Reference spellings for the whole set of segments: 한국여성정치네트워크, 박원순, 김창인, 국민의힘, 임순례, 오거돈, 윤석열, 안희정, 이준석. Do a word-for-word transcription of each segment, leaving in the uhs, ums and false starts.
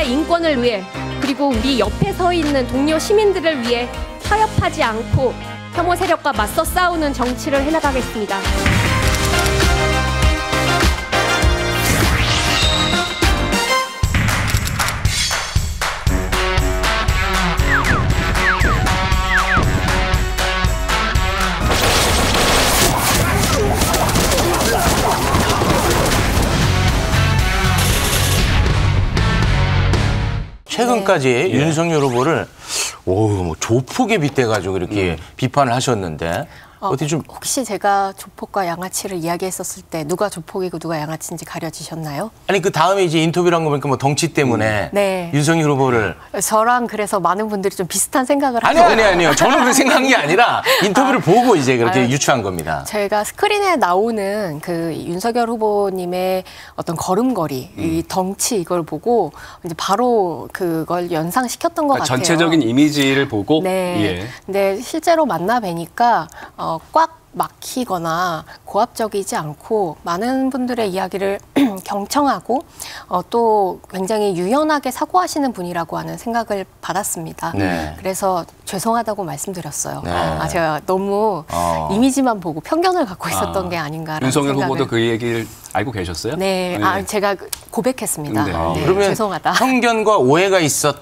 시민들의 인권을 위해 그리고 우리 옆에 서 있는 동료 시민들을 위해 타협하지 않고 혐오 세력과 맞서 싸우는 정치를 해나가겠습니다. 최근까지 네. 윤석열 후보를 오우 뭐 조폭에 빗대가지고 이렇게 음. 비판을 하셨는데 어, 어떻게 좀 혹시 제가 조폭과 양아치를 이야기했었을 때 누가 조폭이고 누가 양아치인지 가려지셨나요? 아니 그 다음에 이제 인터뷰를 한 거 보니까 뭐 덩치 때문에 음. 네. 윤석열 후보를 저랑 그래서 많은 분들이 좀 비슷한 생각을 하죠. 아니 아니 아니요 저는 그 생각한 게 아니라 인터뷰를 아, 보고 이제 그렇게 아니, 유추한 겁니다. 제가 스크린에 나오는 그 윤석열 후보님의 어떤 걸음걸이, 음. 이 덩치 이걸 보고 이제 바로 그걸 연상시켰던 것 그러니까 같아요. 전체적인 이미지를 보고. 네. 예. 근데 실제로 만나 뵈니까. 어, 꽉 막히거나 고압적이지 않고 많은 분들의 이야기를 경청하고 어, 또 굉장히 유연하게 사고하시는 분이라고 하는 생각을 받았습니다. 네. 그래서 죄송하다고 말씀드렸어요. 네. 아, 제가 너무 어. 이미지만 보고 편견을 갖고 있었던 아. 게 아닌가라는 윤석열 생각을. 후보도 그 얘기를 알고 계셨어요? 네, 네. 아, 제가 고백했습니다. 네. 아. 네, 그러면 죄송하다. 편견과 오해가 있었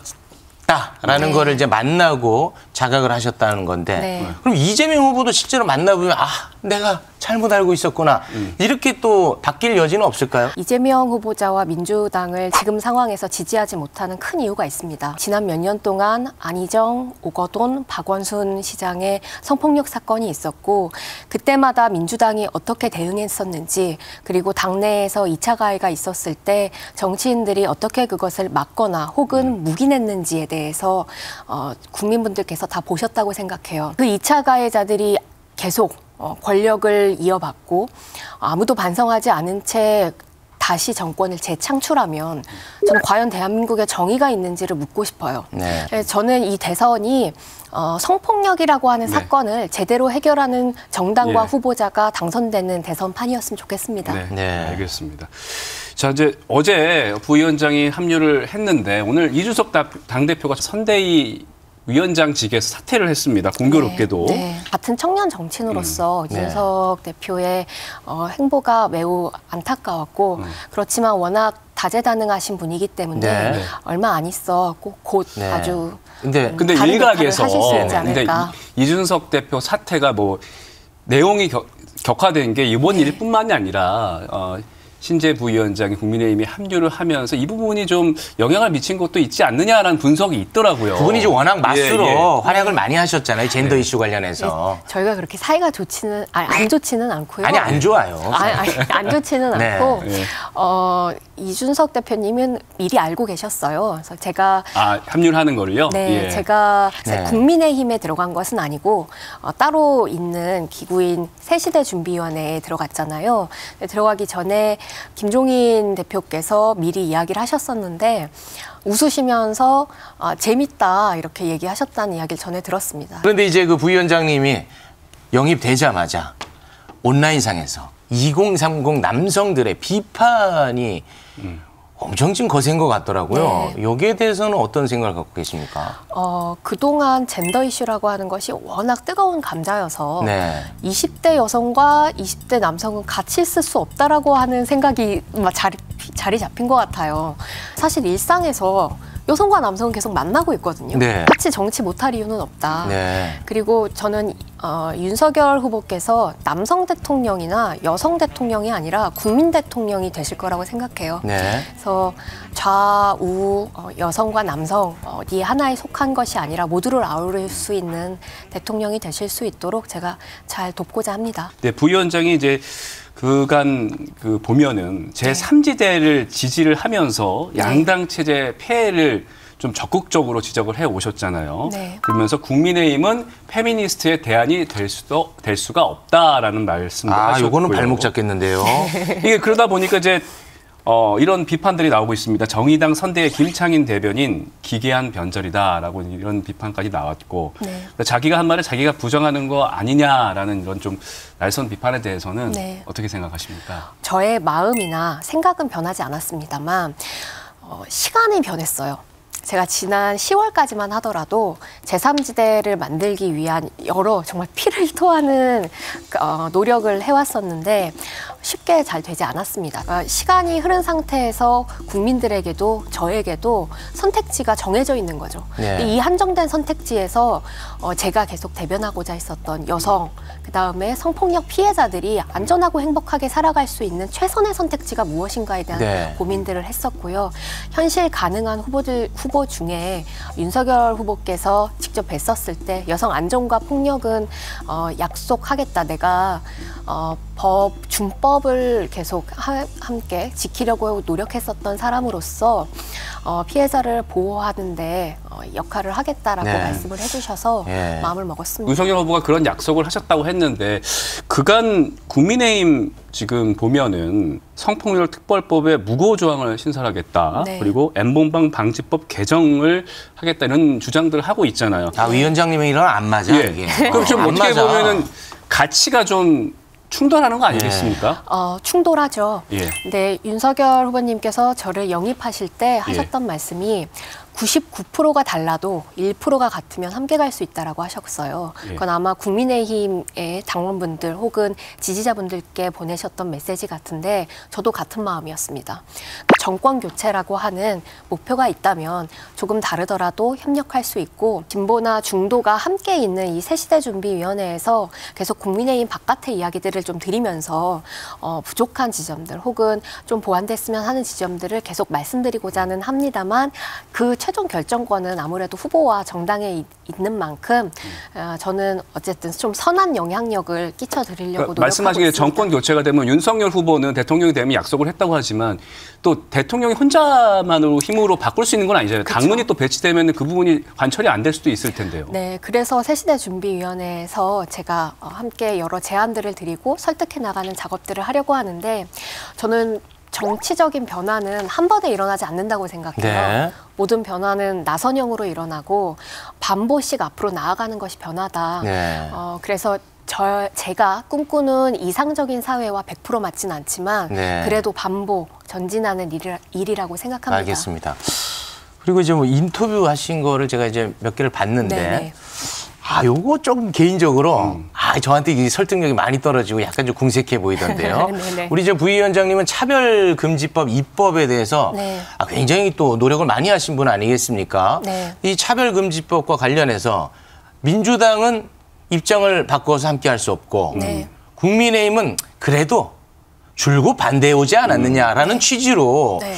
라는 네. 거를 이제 만나고 자각을 하셨다는 건데 네. 그럼 이재명 후보도 실제로 만나보면 아 내가 잘못 알고 있었구나 음. 이렇게 또 바뀔 여지는 없을까요? 이재명 후보자와 민주당을 지금 상황에서 지지하지 못하는 큰 이유가 있습니다. 지난 몇 년 동안 안희정, 오거돈, 박원순 시장의 성폭력 사건이 있었고 그때마다 민주당이 어떻게 대응했었는지 그리고 당내에서 이 차 가해가 있었을 때 정치인들이 어떻게 그것을 막거나 혹은 묵인했는지에 대해 대해서 어, 국민분들께서 다 보셨다고 생각해요. 그 이 차 가해자들이 계속 어, 권력을 이어받고 아무도 반성하지 않은 채 다시 정권을 재창출하면 저는 과연 대한민국에 정의가 있는지를 묻고 싶어요. 네. 저는 이 대선이 어, 성폭력이라고 하는 네. 사건을 제대로 해결하는 정당과 네. 후보자가 당선되는 대선판이었으면 좋겠습니다. 네, 네. 알겠습니다. 자, 이제 어제 부위원장이 합류를 했는데 오늘 이준석 당대표가 선대위 위원장직에서 사퇴를 했습니다. 공교롭게도. 네, 네. 같은 청년 정치인으로서 음. 이준석 네. 대표의 어, 행보가 매우 안타까웠고 음. 그렇지만 워낙 다재다능하신 분이기 때문에 네. 얼마 안 있어 꼭 곧 네. 아주 근데, 음, 근데 일각에서 하실 수 있지 않을까. 근데 이준석 대표 사퇴가 뭐 내용이 겨, 격화된 게 이번 네. 일뿐만이 아니라 어, 신재 부위원장이 국민의힘에 합류를 하면서 이 부분이 좀 영향을 미친 것도 있지 않느냐라는 분석이 있더라고요. 그분이 좀 워낙 맛으로 예, 예. 활약을 많이 하셨잖아요. 젠더 예. 이슈 관련해서. 예, 저희가 그렇게 사이가 좋지는 아니, 안 좋지는 않고요. 아니 안 좋아요. 아니, 아니, 안 좋지는 네. 않고 예. 어, 이준석 대표님은 미리 알고 계셨어요. 그래서 제가 아, 합류를 하는 거를요? 네, 예. 제가 네. 국민의힘에 들어간 것은 아니고 어, 따로 있는 기구인 새시대 준비위원회에 들어갔잖아요. 들어가기 전에 김종인 대표께서 미리 이야기를 하셨었는데 웃으시면서 아, 재밌다 이렇게 얘기하셨다는 이야기를 전해 들었습니다. 그런데 이제 그 부위원장님이 영입되자마자 온라인상에서 이공삼공 남성들의 비판이 음. 엄청 좀 거센 것 같더라고요. 네. 여기에 대해서는 어떤 생각을 갖고 계십니까? 어, 그동안 젠더 이슈라고 하는 것이 워낙 뜨거운 감자여서 네. 이십 대 여성과 이십 대 남성은 같이 있을 수 없다라고 하는 생각이 막 자리, 자리 잡힌 것 같아요. 사실 일상에서 여성과 남성은 계속 만나고 있거든요. 네. 같이 정치 못할 이유는 없다. 네. 그리고 저는 어, 윤석열 후보께서 남성 대통령이나 여성 대통령이 아니라 국민 대통령이 되실 거라고 생각해요. 네. 그래서 좌우 어, 여성과 남성 어디 하나에 속한 것이 아니라 모두를 아우를 수 있는 대통령이 되실 수 있도록 제가 잘 돕고자 합니다. 네, 부위원장이 이제 그간 그 보면은 제삼 지대를 지지를 하면서 양당 체제 폐해를 좀 적극적으로 지적을 해 오셨잖아요. 네. 그러면서 국민의힘은 페미니스트의 대안이 될 수도 될 수가 없다라는 말씀도 아, 하셨고요. 아, 요거는 발목 잡겠는데요. 이게 그러다 보니까 이제 어, 이런 비판들이 나오고 있습니다. 정의당 선대의 김창인 대변인 기괴한 변절이다라고 이런 비판까지 나왔고 네. 자기가 한 말을 자기가 부정하는 거 아니냐라는 이런 좀 날선 비판에 대해서는 네. 어떻게 생각하십니까? 저의 마음이나 생각은 변하지 않았습니다만 어, 시간이 변했어요. 제가 지난 시월까지만 하더라도 제삼지대를 만들기 위한 여러 정말 피를 토하는 어, 노력을 해왔었는데 쉽게 잘 되지 않았습니다. 그러니까 시간이 흐른 상태에서 국민들에게도 저에게도 선택지가 정해져 있는 거죠. 네. 이 한정된 선택지에서 어, 제가 계속 대변하고자 했었던 여성, 그다음에 성폭력 피해자들이 안전하고 행복하게 살아갈 수 있는 최선의 선택지가 무엇인가에 대한 네. 고민들을 했었고요. 현실 가능한 후보들, 후보 중에 윤석열 후보께서 직접 뵀었을 때 여성 안전과 폭력은 어, 약속하겠다, 내가 어, 법, 준법을 계속 하, 함께 지키려고 노력했었던 사람으로서 어, 피해자를 보호하는 데 어, 역할을 하겠다라고 네. 말씀을 해주셔서 네. 마음을 먹었습니다. 윤석열 후보가 그런 약속을 하셨다고 했는데 그간 국민의힘 지금 보면은 성폭력 특별법에 무고호 조항을 신설하겠다. 네. 그리고 엠번방 방지법 개정을 하겠다는 주장들을 하고 있잖아요. 아, 위원장님의 이런 안 맞아. 예. 이게. 그럼 좀 어, 어떻게 맞아. 보면은 가치가 좀 충돌하는 거 아니겠습니까? 예. 어, 충돌하죠. 예. 근데 윤석열 후보님께서 저를 영입하실 때 하셨던 예. 말씀이 구십구 퍼센트가 달라도 일 퍼센트가 같으면 함께 갈 수 있다라고 하셨어요. 그건 아마 국민의힘의 당원분들 혹은 지지자분들께 보내셨던 메시지 같은데 저도 같은 마음이었습니다. 정권 교체라고 하는 목표가 있다면 조금 다르더라도 협력할 수 있고 진보나 중도가 함께 있는 이 새시대준비위원회에서 계속 국민의힘 바깥의 이야기들을 좀 드리면서 어, 부족한 지점들 혹은 좀 보완됐으면 하는 지점들을 계속 말씀드리고자는 합니다만 그 최종 결정권은 아무래도 후보와 정당에 있는 만큼 저는 어쨌든 좀 선한 영향력을 끼쳐드리려고 노력하고 말씀하신 게 정권 교체가 되면 윤석열 후보는 대통령이 되면 약속을 했다고 하지만 또 대통령이 혼자만으로 힘으로 바꿀 수 있는 건 아니잖아요. 그쵸. 당론이 또 배치되면 그 부분이 관철이 안 될 수도 있을 텐데요. 네, 그래서 새시대준비위원회에서 제가 함께 여러 제안들을 드리고 설득해 나가는 작업들을 하려고 하는데 저는 정치적인 변화는 한 번에 일어나지 않는다고 생각해요. 네. 모든 변화는 나선형으로 일어나고 반보씩 앞으로 나아가는 것이 변화다. 네. 어, 그래서 저, 제가 꿈꾸는 이상적인 사회와 백 퍼센트 맞진 않지만 네. 그래도 반보, 전진하는 일이라, 일이라고 생각합니다. 알겠습니다. 그리고 이제 뭐 인터뷰하신 거를 제가 이제 몇 개를 봤는데 네네. 아, 요거 조금 개인적으로 음. 아, 저한테 이 설득력이 많이 떨어지고 약간 좀 궁색해 보이던데요. 우리 저 부위원장님은 차별금지법 입법에 대해서 네. 아, 굉장히 또 노력을 많이 하신 분 아니겠습니까? 네. 이 차별금지법과 관련해서 민주당은 입장을 바꿔서 함께할 수 없고 네. 국민의힘은 그래도 줄곧 반대해 오지 않았느냐라는 네. 취지로 네.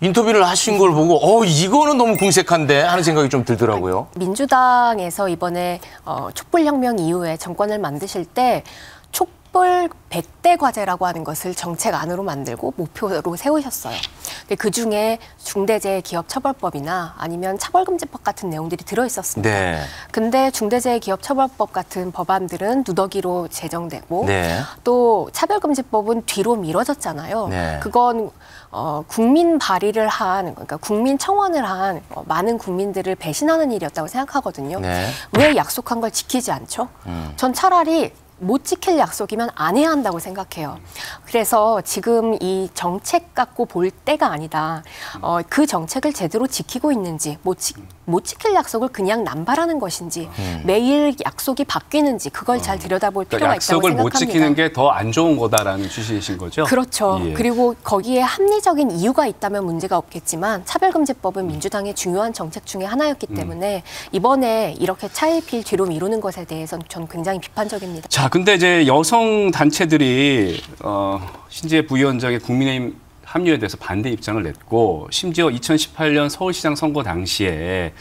인터뷰를 하신 걸 보고 어 이거는 너무 궁색한데 하는 생각이 좀 들더라고요. 민주당에서 이번에 어, 촛불혁명 이후에 정권을 만드실 때 촛불 백 대 과제라고 하는 것을 정책 안으로 만들고 목표로 세우셨어요. 근데 그중에 중대재해기업처벌법이나 아니면 차벌금지법 같은 내용들이 들어있었습니다. 네. 근데 중대재해기업처벌법 같은 법안들은 누더기로 제정되고 네. 또 차별금지법은 뒤로 미뤄졌잖아요. 네. 그건 어, 국민 발의를 한, 그러니까 국민 청원을 한 어, 많은 국민들을 배신하는 일이었다고 생각하거든요. 네. 왜 약속한 걸 지키지 않죠? 음. 전 차라리 못 지킬 약속이면 안 해야 한다고 생각해요. 그래서 지금 이 정책 갖고 볼 때가 아니다. 어, 그 정책을 제대로 지키고 있는지, 못, 지, 못 지킬 약속을 그냥 남발하는 것인지, 음. 매일 약속이 바뀌는지 그걸 잘 들여다볼 음. 필요가 그러니까 있다고 생각합니다. 약속을 못 지키는 게 더 안 좋은 거다라는 취지이신 거죠? 그렇죠. 예. 그리고 거기에 합리적인 이유가 있다면 문제가 없겠지만 차별금지법은 민주당의 중요한 정책 중에 하나였기 때문에 이번에 이렇게 차일피일 뒤로 미루는 것에 대해서는 전 굉장히 비판적입니다. 자, 근데 이제 여성 단체들이 어, 신지혜 부위원장의 국민의힘 합류에 대해서 반대 입장을 냈고 심지어 이천십팔 년 서울시장 선거 당시에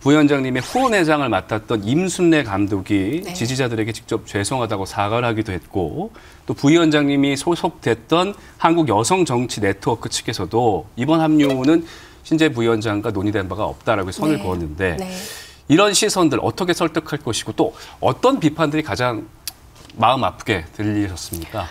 부위원장님의 후원회장을 맡았던 임순례 감독이 네. 지지자들에게 직접 죄송하다고 사과를 하기도 했고 또 부위원장님이 소속됐던 한국여성정치네트워크 측에서도 이번 합류는 신지혜 부위원장과 논의된 바가 없다라고 선을 네. 그었는데 네. 이런 시선들 어떻게 설득할 것이고 또 어떤 비판들이 가장 마음 아프게 들리셨습니까?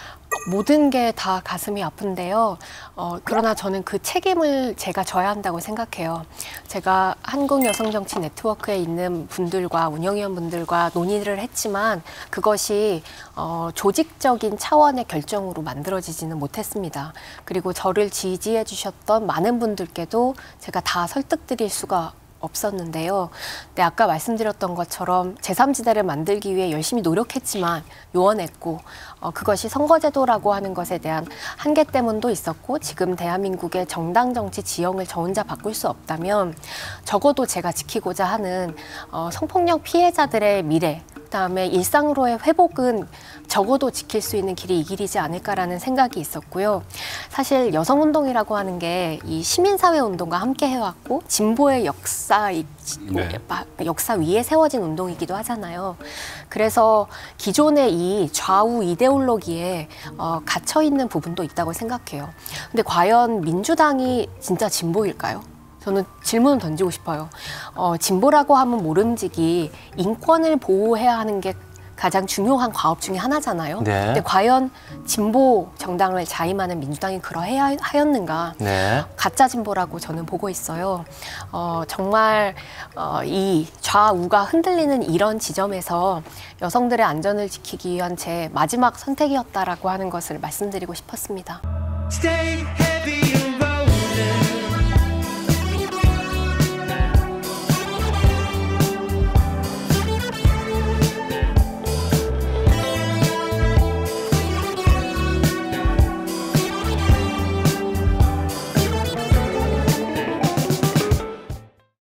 모든 게 다 가슴이 아픈데요. 어, 그러나 저는 그 책임을 제가 져야 한다고 생각해요. 제가 한국여성정치네트워크에 있는 분들과 운영위원분들과 논의를 했지만 그것이 어, 조직적인 차원의 결정으로 만들어지지는 못했습니다. 그리고 저를 지지해 주셨던 많은 분들께도 제가 다 설득드릴 수가 없었는데요. 근데 아까 말씀드렸던 것처럼 제삼지대를 만들기 위해 열심히 노력했지만 요원했고 어, 그것이 선거제도라고 하는 것에 대한 한계 때문도 있었고 지금 대한민국의 정당 정치 지형을 저 혼자 바꿀 수 없다면 적어도 제가 지키고자 하는 어, 성폭력 피해자들의 미래 그다음에 일상으로의 회복은 적어도 지킬 수 있는 길이 이 길이지 않을까라는 생각이 있었고요. 사실 여성운동이라고 하는 게 이 시민사회운동과 함께 해왔고 진보의 역사, 네. 역사 위에 세워진 운동이기도 하잖아요. 그래서 기존의 이 좌우 이데올로기에 어, 갇혀있는 부분도 있다고 생각해요. 근데 과연 민주당이 진짜 진보일까요? 저는 질문을 던지고 싶어요. 어, 진보라고 하면 모름지기 인권을 보호해야 하는 게 가장 중요한 과업 중에 하나잖아요. 네. 근데 과연 진보 정당을 자임하는 민주당이 그러해야 하였는가. 네. 가짜 진보라고 저는 보고 있어요. 어, 정말 어, 이 좌우가 흔들리는 이런 지점에서 여성들의 안전을 지키기 위한 제 마지막 선택이었다라고 하는 것을 말씀드리고 싶었습니다. Stay heavy.